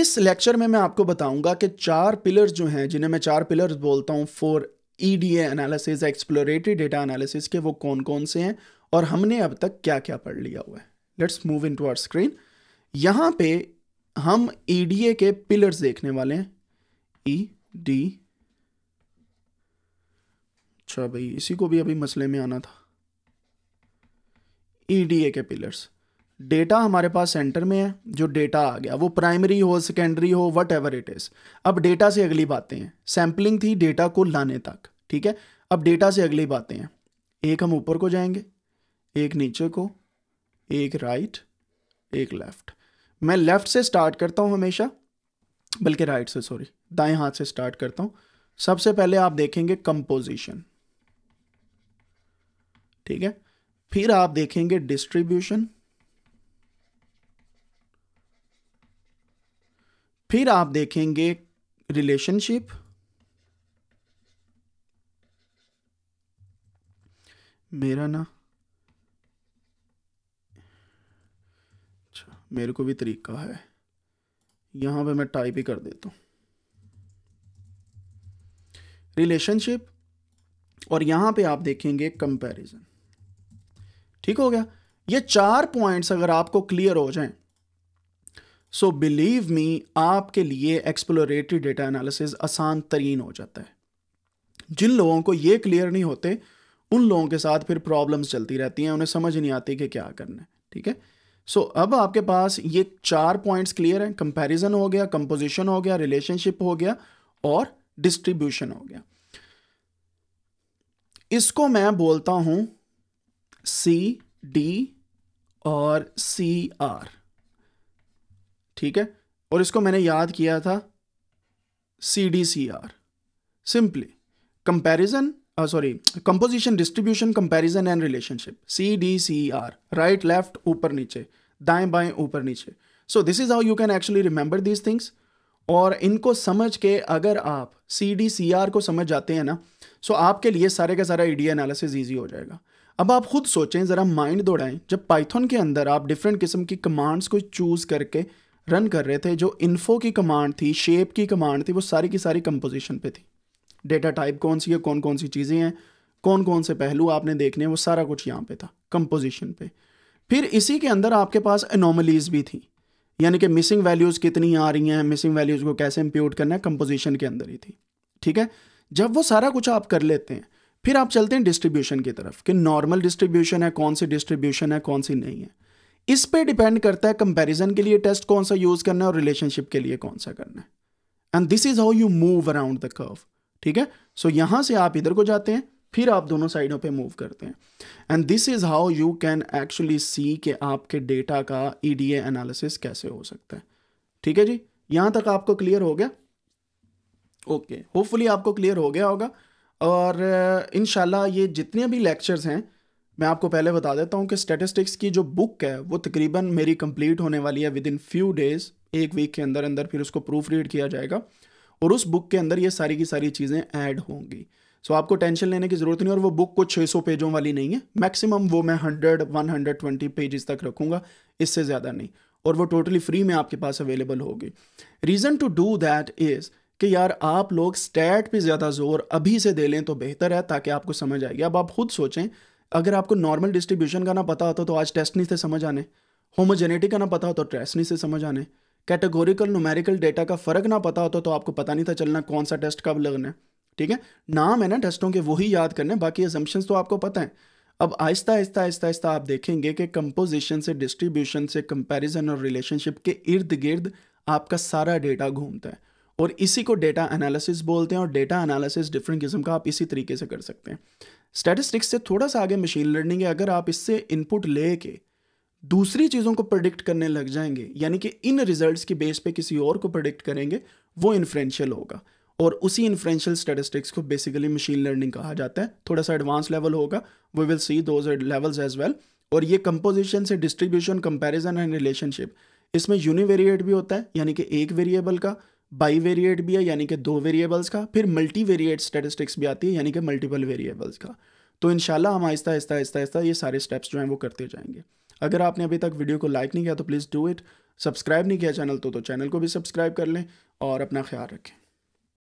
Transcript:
इस लेक्चर में मैं आपको बताऊंगा कि चार पिलर्स जो हैं, जिन्हें मैं चार पिलर्स बोलता हूं for EDA analysis, exploratory data analysis के, वो कौन कौन से हैं और हमने अब तक क्या क्या पढ़ लिया हुआ है। Let's move into our screen. यहाँ पे हम EDA के पिलर्स देखने वाले हैं। ED, अच्छा भाई इसी को भी अभी मसले में आना था। EDA के पिलर्स, डेटा हमारे पास सेंटर में है, जो डेटा आ गया वो प्राइमरी हो, सेकेंडरी हो, वट एवर इट इज़। अब डेटा से अगली बातें हैं, सैम्पलिंग थी डेटा को लाने तक, ठीक है। अब डेटा से अगली बातें हैं, एक हम ऊपर को जाएंगे, एक नीचे को, एक राइट, एक लेफ़्ट। मैं लेफ़्ट से स्टार्ट करता हूँ हमेशा, बल्कि राइट से, सॉरी दाएँ हाथ से स्टार्ट करता हूँ। सबसे पहले आप देखेंगे कंपोजिशन, ठीक है, फिर आप देखेंगे डिस्ट्रीब्यूशन, फिर आप देखेंगे रिलेशनशिप, मेरा ना, अच्छा मेरे को भी तरीका है, यहाँ पे मैं टाइप ही कर देता हूँ रिलेशनशिप, और यहाँ पे आप देखेंगे कंपैरिजन। ठीक हो गया। ये चार पॉइंट्स अगर आपको क्लियर हो जाएं, सो बिलीव मी आपके लिए एक्सप्लोरेटरी डेटा एनालिसिस आसान तरीन हो जाता है। जिन लोगों को ये क्लियर नहीं होते उन लोगों के साथ फिर प्रॉब्लम्स चलती रहती हैं, उन्हें समझ नहीं आती कि क्या करना है, ठीक है। सो अब आपके पास ये चार पॉइंट्स क्लियर हैं, कंपैरिजन हो गया, कंपोजिशन हो गया, रिलेशनशिप हो गया और डिस्ट्रीब्यूशन हो गया। इसको मैं बोलता हूं CD और CR, ठीक है, और इसको मैंने याद किया था CD CR, simply comparison, sorry composition, distribution, comparison and relationship, CD CR, right left, ऊपर नीचे, दाएं बाएं, ऊपर नीचे। So this is how you can actually remember these things. और इनको समझ के अगर आप CD CR को समझ जाते हैं ना, सो आपके लिए सारे का सारा EDA एनालिसिस ईजी हो जाएगा। अब आप खुद सोचें, ज़रा माइंड दौड़ाएं, जब पाइथन के अंदर आप डिफरेंट किस्म की कमांड्स को चूज़ करके रन कर रहे थे, जो इन्फो की कमांड थी, शेप की कमांड थी, वो सारी की सारी कंपोजिशन पे थी। डेटा टाइप कौन सी है, कौन कौन सी चीज़ें हैं, कौन कौन से पहलू आपने देखने हैं, वो सारा कुछ यहाँ पे था कंपोजिशन पे। फिर इसी के अंदर आपके पास एनोमलीज़ भी थी, यानी कि मिसिंग वैल्यूज़ कितनी आ रही हैं, मिसिंग वैल्यूज़ को कैसे इंप्यूट करना है, कंपोजिशन के अंदर ही थी, ठीक है। जब वो सारा कुछ आप कर लेते हैं, फिर आप चलते हैं डिस्ट्रीब्यूशन की तरफ कि नॉर्मल डिस्ट्रीब्यूशन है, कौन सी डिस्ट्रीब्यूशन है, कौन सी नहीं है। इस पे डिपेंड करता है कंपैरिजन के लिए टेस्ट कौन सा यूज़ करना है और रिलेशनशिप के लिए कौन सा करना है। And this is how you move around the curve, ठीक है। सो यहाँ से आप इधर को जाते हैं, फिर आप दोनों साइडों पे मूव करते हैं, and this is how you can actually see कि आपके डेटा का EDA एनालिसिस कैसे हो सकता है, ठीक है जी। यहाँ तक आपको क्लियर हो गया? ओके, होपफुली आपको क्लियर हो गया होगा। और इंशाल्लाह ये जितने भी लेक्चर्स हैं, मैं आपको पहले बता देता हूँ कि स्टैटिस्टिक्स की जो बुक है वो तकरीबन मेरी कंप्लीट होने वाली है विद इन फ्यू डेज़, एक वीक के अंदर अंदर। फिर उसको प्रूफ रीड किया जाएगा और उस बुक के अंदर ये सारी की सारी चीज़ें ऐड होंगी। सो आपको टेंशन लेने की ज़रूरत नहीं। और वो बुक कुछ 600 पेजों वाली नहीं है, मैक्सिमम वो मैं 100-120 पेजेस तक रखूँगा, इससे ज़्यादा नहीं। और वो टोटली फ्री में आपके पास अवेलेबल होगी। Reason to do that is कि यार आप लोग स्टैट पे ज़्यादा जोर अभी से दे लें तो बेहतर है, ताकि आपको समझ आएगी। अब आप खुद सोचें, अगर आपको नॉर्मल डिस्ट्रीब्यूशन का ना पता होता तो आज टेस्ट नहीं से समझ आने, होमोजेनिटी का ना पता होता तो टेस्ट नहीं से समझ आने, कैटेगोरिकल न्यूमेरिकल डेटा का फ़र्क ना पता होता तो आपको पता नहीं था चलना कौन सा टेस्ट कब लगना है, ठीक है। नाम है ना टेस्टों के, वही याद करने, बाकी एजम्पशंस तो आपको पता है। अब आहिस्ता आहिस्ता आहिस्ता आहिस्ता आप देखेंगे कि कंपोजिशन से, डिस्ट्रीब्यूशन से, कंपेरिजन और रिलेशनशिप के इर्द गिर्द आपका सारा डेटा घूमता है, और इसी को डेटा एनालिसिस बोलते हैं। और डेटा एनालिसिस डिफरेंट किस्म का आप इसी तरीके से कर सकते हैं। स्टैटिस्टिक्स से थोड़ा सा आगे मशीन लर्निंग है। अगर आप इससे इनपुट लेके दूसरी चीज़ों को प्रेडिक्ट करने लग जाएंगे, यानी कि इन रिजल्ट्स की बेस पे किसी और को प्रेडिक्ट करेंगे, वो इन्फ्रेंशियल होगा। और उसी इन्फ्रेंशियल स्टैटिस्टिक्स को बेसिकली मशीन लर्निंग कहा जाता है। थोड़ा सा एडवांस लेवल होगा, we will see those levels as well. और ये कंपोजिशन से डिस्ट्रीब्यूशन, कंपेरिजन एंड रिलेशनशिप, इसमें यूनिवेरिएट भी होता है, यानी कि एक वेरिएबल का, बाईवेरिएट भी है, यानी कि दो वेरिएबल्स का, फिर मल्टीवेरिएट स्टैटिस्टिक्स भी आती है, यानी कि मल्टीपल वेरिएबल्स का। तो इंशाल्लाह हम आहिस्ता आहिस्ता आहिस्ता आहिस्ता ये सारे स्टेप्स जो हैं वो करते जाएंगे। अगर आपने अभी तक वीडियो को लाइक नहीं किया तो प्लीज़ डू इट। सब्सक्राइब नहीं किया चैनल तो चैनल को भी सब्सक्राइब कर लें और अपना ख्याल रखें।